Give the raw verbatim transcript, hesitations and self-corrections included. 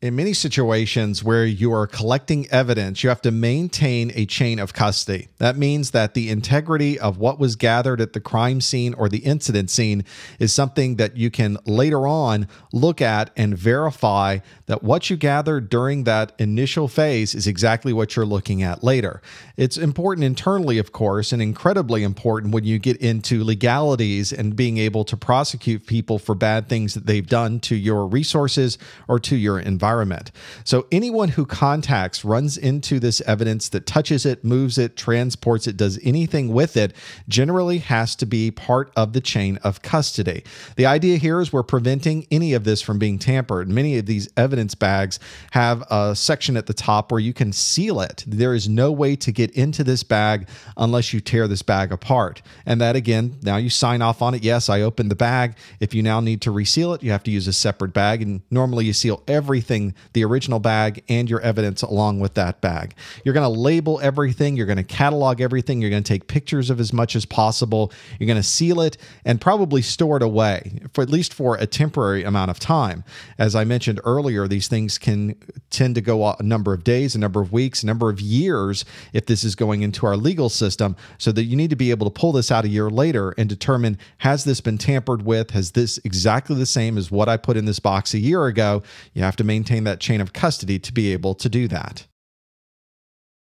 in many situations where you are collecting evidence, you have to maintain a chain of custody. That means that the integrity of what was gathered at the crime scene or the incident scene is something that you can later on look at and verify that what you gathered during that initial phase is exactly what you're looking at later. It's important internally, of course, and incredibly important when you get into legalities and being able to prosecute people for bad things that they've done to your resources or to your environment. environment. So anyone who contacts, runs into this evidence, that touches it, moves it, transports it, does anything with it, generally has to be part of the chain of custody. The idea here is we're preventing any of this from being tampered. Many of these evidence bags have a section at the top where you can seal it. There is no way to get into this bag unless you tear this bag apart. And that, again, now you sign off on it. Yes, I opened the bag. If you now need to reseal it, you have to use a separate bag. And normally you seal everything, the original bag and your evidence along with that bag. You're going to label everything. You're going to catalog everything. You're going to take pictures of as much as possible. You're going to seal it and probably store it away for at least for a temporary amount of time. As I mentioned earlier, these things can tend to go a number of days, a number of weeks, a number of years if this is going into our legal system, so that you need to be able to pull this out a year later and determine, has this been tampered with? Has this exactly the same as what I put in this box a year ago? You have to maintain that chain of custody to be able to do that.